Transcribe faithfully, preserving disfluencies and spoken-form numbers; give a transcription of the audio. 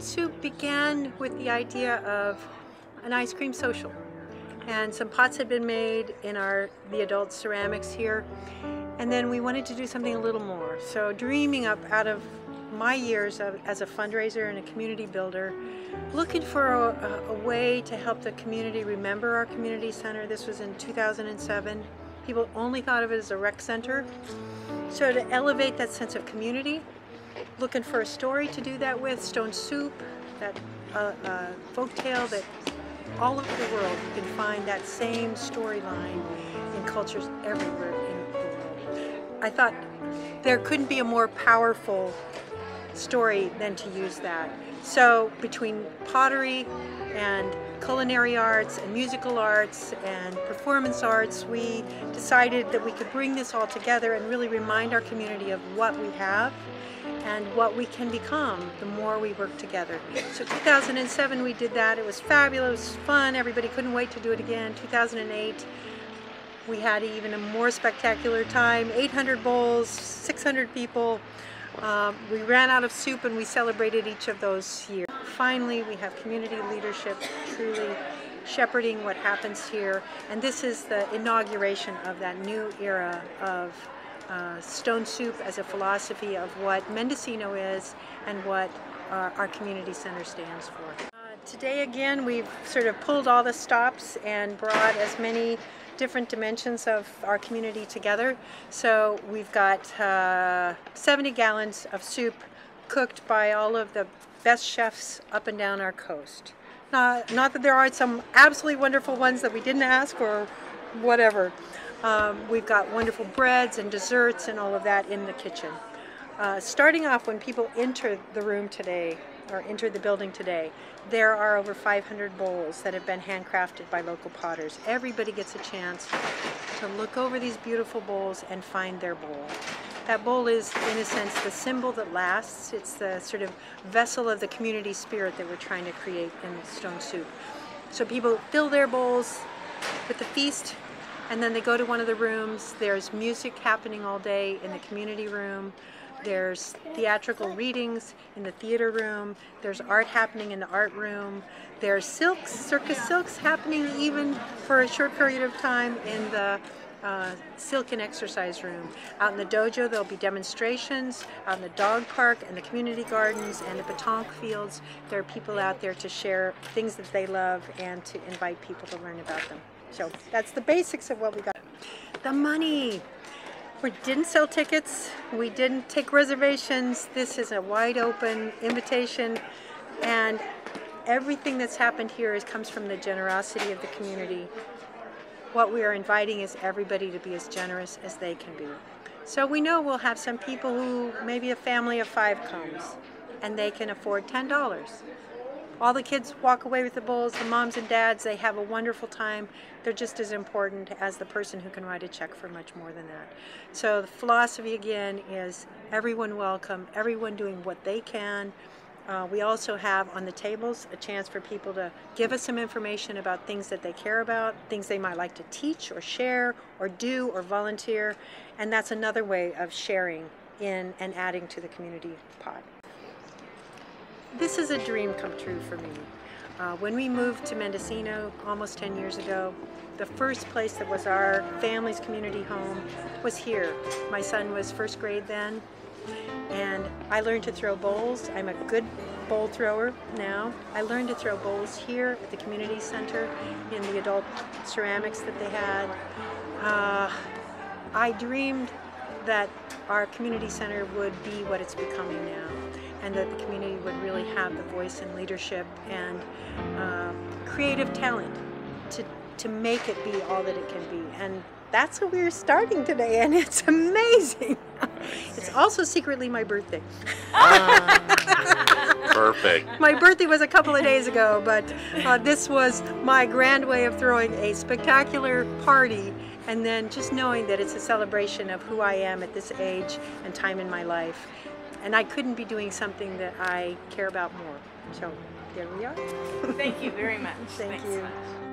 Stone Soup began with the idea of an ice cream social, and some pots had been made in our the adult ceramics here, and then we wanted to do something a little more. So dreaming up out of my years of, as a fundraiser and a community builder, looking for a, a way to help the community remember our community center. This was in two thousand seven. People only thought of it as a rec center. So to elevate that sense of community, looking for a story to do that with, Stone Soup, that uh, uh, folktale that all over the world can find that same storyline in cultures everywhere in the world. I thought there couldn't be a more powerful story than to use that. So between pottery and culinary arts and musical arts and performance arts, we decided that we could bring this all together and really remind our community of what we have and what we can become the more we work together. So two thousand seven we did that. It was fabulous, fun, everybody couldn't wait to do it again. two thousand eight we had even a more spectacular time, eight hundred bowls, six hundred people. Um, we ran out of soup and we celebrated each of those years. Finally, we have community leadership truly shepherding what happens here, and this is the inauguration of that new era of uh, Stone Soup as a philosophy of what Mendocino is and what our, our community center stands for. Uh, today again we've sort of pulled all the stops and brought as many different dimensions of our community together. So we've got uh, seventy gallons of soup cooked by all of the best chefs up and down our coast. Not, not that there aren't some absolutely wonderful ones that we didn't ask or whatever. Um, we've got wonderful breads and desserts and all of that in the kitchen. Uh, starting off, when people enter the room today, or entered the building today, there are over five hundred bowls that have been handcrafted by local potters. Everybody gets a chance to look over these beautiful bowls and find their bowl. That bowl is, in a sense, the symbol that lasts. It's the sort of vessel of the community spirit that we're trying to create in Stone Soup. So people fill their bowls with the feast, and then they go to one of the rooms. There's music happening all day in the community room. There's theatrical readings in the theater room. There's art happening in the art room. There's silks, circus silks happening even for a short period of time in the uh, silk and exercise room. Out in the dojo, there'll be demonstrations. Out in the dog park and the community gardens and the pétanque fields, there are people out there to share things that they love and to invite people to learn about them. So that's the basics of what we got. The money. We didn't sell tickets, we didn't take reservations. This is a wide open invitation, and everything that's happened here is, comes from the generosity of the community. What we are inviting is everybody to be as generous as they can be. So we know we'll have some people who, maybe a family of five comes, and they can afford ten dollars. All the kids walk away with the bowls, the moms and dads, they have a wonderful time. They're just as important as the person who can write a check for much more than that. So the philosophy again is everyone welcome, everyone doing what they can. Uh, we also have on the tables a chance for people to give us some information about things that they care about, things they might like to teach or share or do or volunteer. And that's another way of sharing in and adding to the community pot. This is a dream come true for me. Uh, when we moved to Mendocino almost ten years ago, the first place that was our family's community home was here. My son was first grade then, and I learned to throw bowls. I'm a good bowl thrower now. I learned to throw bowls here at the community center in the adult ceramics that they had. Uh, I dreamed that our community center would be what it's becoming now, and that the community would really have the voice and leadership and uh, creative talent to, to make it be all that it can be. And that's what we're starting today, and it's amazing. It's also secretly my birthday. Uh, perfect. My birthday was a couple of days ago, but uh, this was my grand way of throwing a spectacular party, and then just knowing that it's a celebration of who I am at this age and time in my life. And I couldn't be doing something that I care about more. So there we are. Thank you very much. Thank Thanks you. So much.